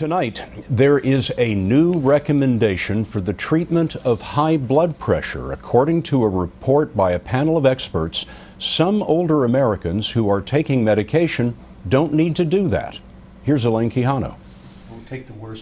Tonight, there is a new recommendation for the treatment of high blood pressure. According to a report by a panel of experts, some older Americans who are taking medication don't need to do that. Here's Elaine Quijano.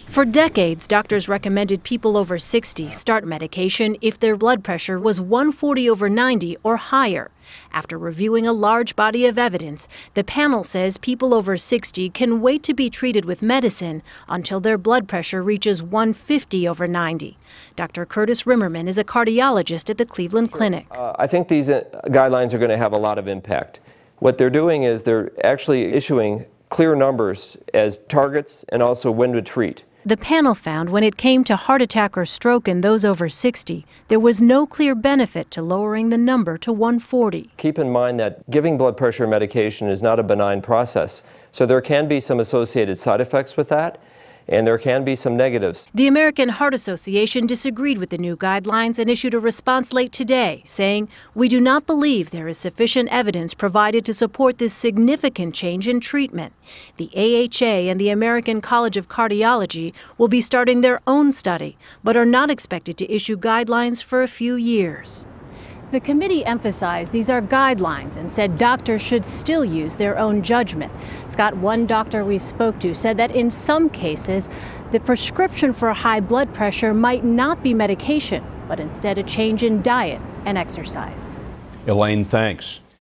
For decades, doctors recommended people over 60 start medication if their blood pressure was 140/90 or higher. After reviewing a large body of evidence, the panel says people over 60 can wait to be treated with medicine until their blood pressure reaches 150/90. Dr. Curtis Rimmerman is a cardiologist at the Cleveland Clinic. I think these guidelines are going to have a lot of impact. What they're doing is they're actually issuing clear numbers as targets and also when to treat. The panel found when it came to heart attack or stroke in those over 60, there was no clear benefit to lowering the number to 140. Keep in mind that giving blood pressure medication is not a benign process, so there can be some associated side effects with that, and there can be some negatives. The American Heart Association disagreed with the new guidelines and issued a response late today, saying, "We do not believe there is sufficient evidence provided to support this significant change in treatment." The AHA and the American College of Cardiology will be starting their own study, but are not expected to issue guidelines for a few years. The committee emphasized these are guidelines and said doctors should still use their own judgment. Scott, one doctor we spoke to said that in some cases, the prescription for high blood pressure might not be medication, but instead a change in diet and exercise. Elaine, thanks.